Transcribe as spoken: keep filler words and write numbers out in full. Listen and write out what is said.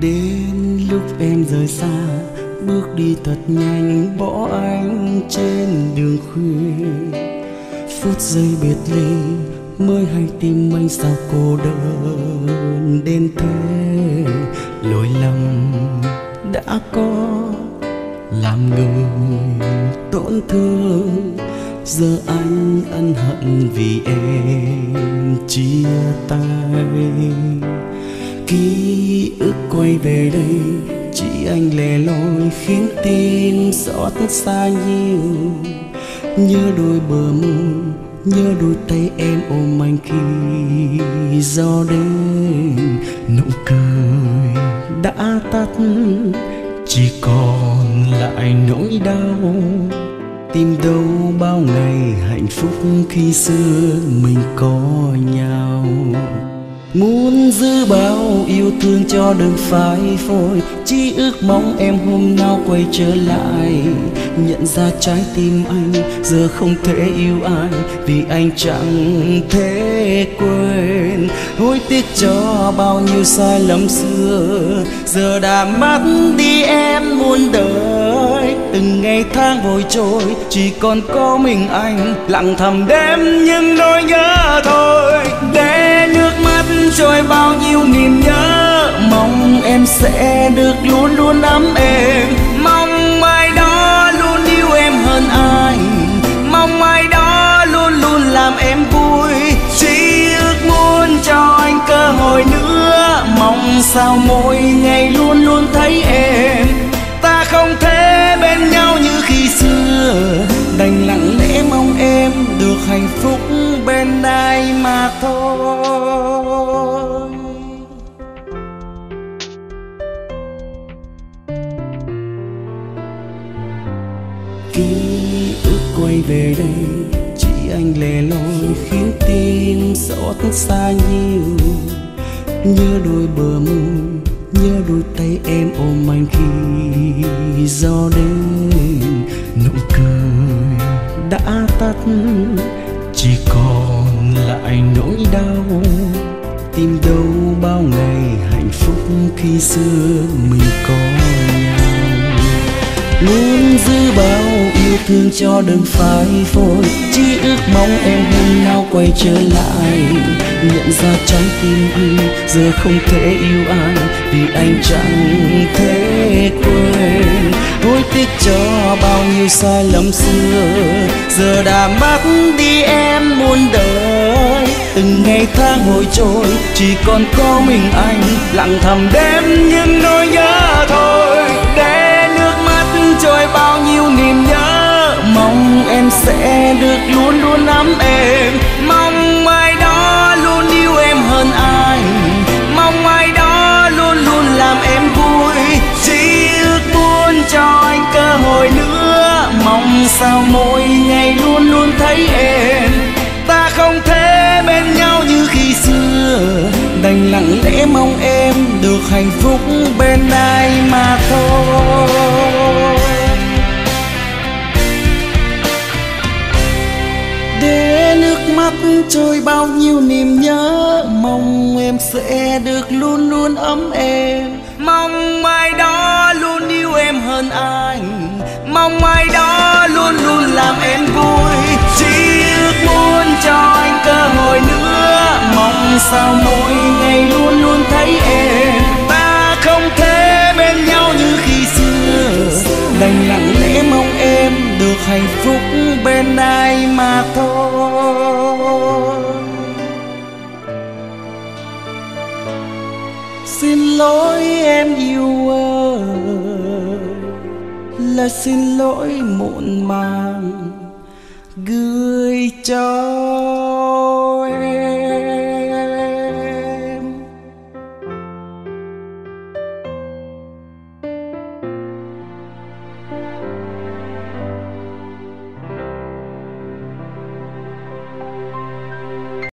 Đến lúc em rời xa, bước đi thật nhanh, bỏ anh trên đường khuya. Phút giây biệt ly mới hay tim anh sao cô đơn đến thế. Lỗi lầm đã có làm người tổn thương, giờ anh ân hận vì em chia tay. Ký ức quay về đây, chỉ anh lẻ loi khiến tim xót xa nhiều. Nhớ đôi bờ môi, nhớ đôi tay em ôm anh khi gió đến. Nụ cười đã tắt, chỉ còn lại nỗi đau. Tìm đâu bao ngày hạnh phúc khi xưa mình có nhau. Muốn giữ bao yêu thương cho đừng phai phôi, chỉ ước mong em hôm nào quay trở lại. Nhận ra trái tim anh giờ không thể yêu ai, vì anh chẳng thể quên. Hối tiếc cho bao nhiêu sai lầm xưa, giờ đã mất đi em muôn đời. Từng ngày tháng vội trôi, chỉ còn có mình anh lặng thầm đêm những nỗi nhớ thôi. Để nước mắt trôi bao nhiêu niềm nhớ, mong em sẽ được luôn luôn ấm êm. Mong ai đó luôn yêu em hơn ai, mong ai đó luôn luôn làm em vui. Chỉ ước muốn cho anh cơ hội nữa, mong sao mỗi ngày luôn luôn thấy em. Ta không thể bên nhau như khi xưa, đành lặng lẽ mong em được hạnh phúc bên ai mà thôi. Ký ức quay về đây, chỉ anh lẻ loi khiến tim xót xa nhiều. Nhớ đôi bờ môi, nhớ đôi tay em ôm anh khi gió đến. Nụ cười đã tắt, chỉ còn lại nỗi đau. Tìm đâu bao ngày hạnh phúc khi xưa mình có nhau. Muốn giữ bao yêu thương cho đừng phai phôi, chỉ ước mong em hôm nào quay trở lại. Nhận ra trái tim anh giờ không thể yêu ai, vì anh chẳng thể quên. Hối tiếc cho bao nhiêu sai lầm xưa, giờ đã mất đi em muôn đời. Từng ngày tháng hồi trôi, chỉ còn có mình anh lặng thầm đêm những nỗi nhớ thôi. Để nước mắt trôi bao nhiêu niềm nhớ, mong em sẽ được luôn luôn ấm êm. Mong ai đó luôn yêu em hơn ai, mong ai đó luôn luôn làm em vui. Chỉ ước muốn cho anh cơ hội nữa, mong sao mỗi ngày luôn luôn thấy em. Ta không thể bên nhau như khi xưa, đành lặng lẽ mong em được hạnh phúc bên ai mà thôi. Để nước mắt trôi bao nhiêu niềm nhớ, mong em sẽ được luôn luôn ấm êm. Mong ai đó luôn yêu em hơn anh, mong ai đó luôn luôn làm em vui. Chỉ ước muốn cho anh cơ hội nữa, mong sao mỗi ngày luôn luôn thấy em. Ta không thể bên nhau như khi xưa, đành lặng lẽ mong em được hạnh phúc bên ai mà thôi. Xin lỗi em yêu ơi, lời xin lỗi muộn màng gửi cho.